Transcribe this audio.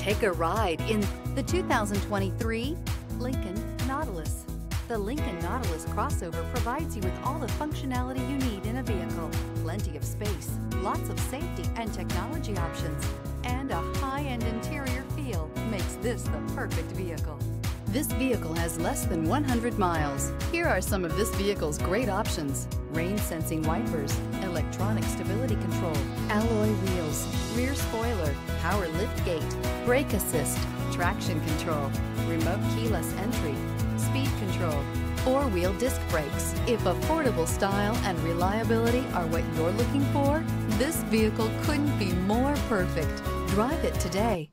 Take a ride in the 2023 Lincoln Nautilus. The Lincoln Nautilus crossover provides you with all the functionality you need in a vehicle. Plenty of space, lots of safety and technology options, and a high-end interior feel makes this the perfect vehicle. This vehicle has less than 100 miles. Here are some of this vehicle's great options: rain sensing wipers, electronic stability control, alloy wheels, rear spoiler, power lift gate, brake assist, traction control, remote keyless entry, speed control, four-wheel disc brakes. If affordable style and reliability are what you're looking for, this vehicle couldn't be more perfect. Drive it today.